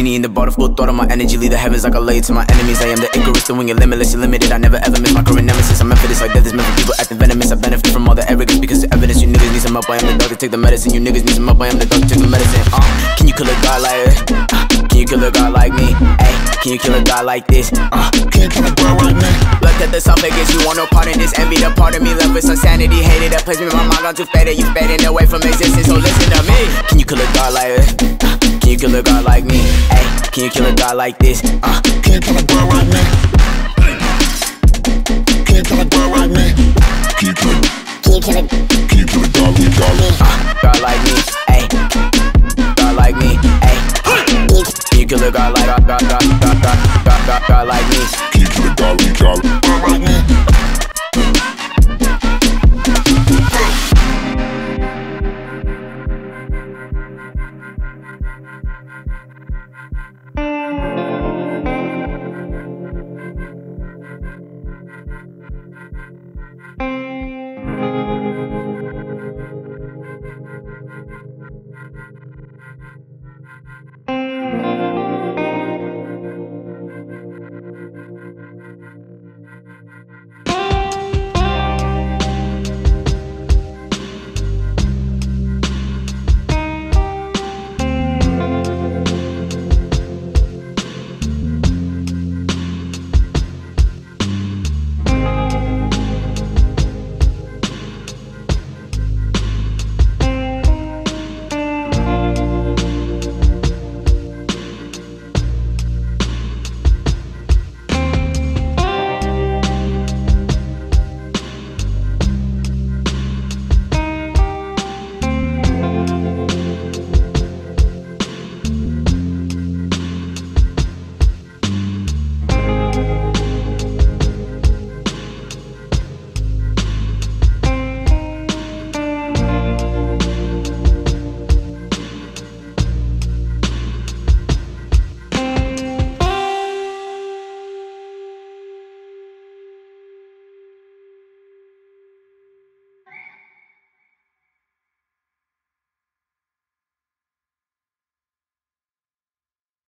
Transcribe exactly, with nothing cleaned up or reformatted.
Genie in the bottle, full thought of my energy. Lead the heavens like a lay to my enemies. I am the Icarus, the wing, you're limitless, you're limited. I never ever miss my current nemesis. I'm meant for this, like death is meant for people acting venomous. I benefit from all the arrogance because the evidence. You niggas need some up, I am the doctor, take the medicine. You niggas need some up, I am the doctor, take the medicine. uh, Can you kill a guy like uh, Can you kill a guy like me? Ay, can you kill a guy like this? Uh, can you kill a guy like me? Look at the esophagus, you want no part in this. Envy the part of me, love with insanity. Hated that place me, my mind gone too faded. You fading away from existence, so listen to me. Can you kill a guy like uh, Can you kill a guy like me? Ay, can you kill a guy like this? Uh, can you kill a guy like me? Can you kill a guy like me? Can you kill a Can you kill a Can you kill a guy like me? Uh, guy like me, ay, guy like me, ay. Can you kill a guy like, guy, guy, guy, guy, guy, guy, guy like me? Can you kill a guy like me?